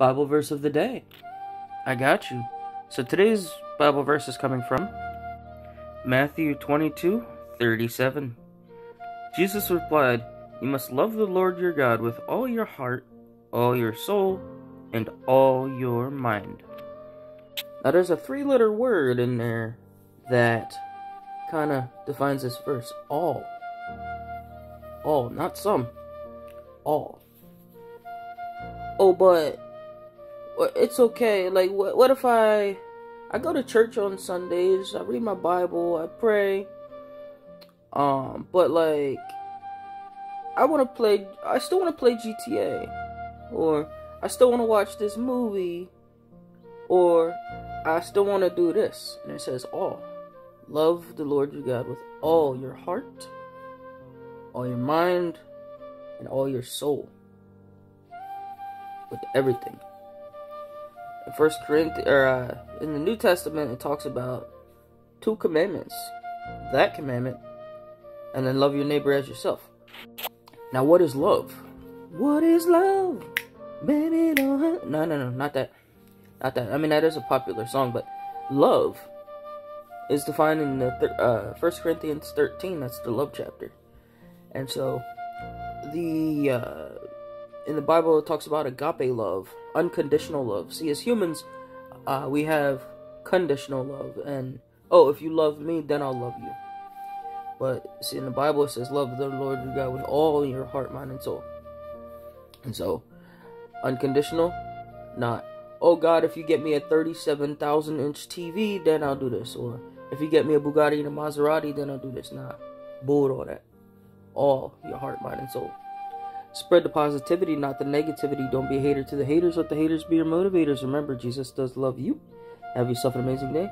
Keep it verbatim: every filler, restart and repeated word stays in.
Bible verse of the day. I got you. So today's Bible verse is coming from Matthew twenty-two thirty-seven. Jesus replied, "You must love the Lord your God with all your heart, all your soul, and all your mind." Now there's a three-letter word in there that kind of defines this verse. All. All, not some. All. Oh, but it's okay. Like, what, what if I... I go to church on Sundays, I read my Bible, I pray, um, but like, I want to play, I still want to play G T A, or I still want to watch this movie, or I still want to do this. And it says all. Love the Lord your God with all your heart, all your mind, and all your soul, with everything. First Corinthians, or uh, in the New Testament, it talks about two commandments: that commandment, and then love your neighbor as yourself. Now, what is love? What is love, baby? Don't no, no, no, not that, not that. I mean, that is a popular song, but love is defined in the th uh, First Corinthians thirteen. That's the love chapter, and so the uh, in the Bible it talks about agape love. Unconditional love. See, as humans, uh, we have conditional love, and oh, if you love me, then I'll love you. But see, in the Bible it says, "Love the Lord your God with all your heart, mind, and soul." And so, unconditional, not oh God, if you get me a thirty-seven thousand inch T V, then I'll do this, or if you get me a Bugatti and a Maserati, then I'll do this. Nah, bull all that. All your heart, mind, and soul. Spread the positivity, not the negativity. Don't be a hater to the haters. Let the haters be your motivators. Remember, Jesus does love you. Have yourself an amazing day.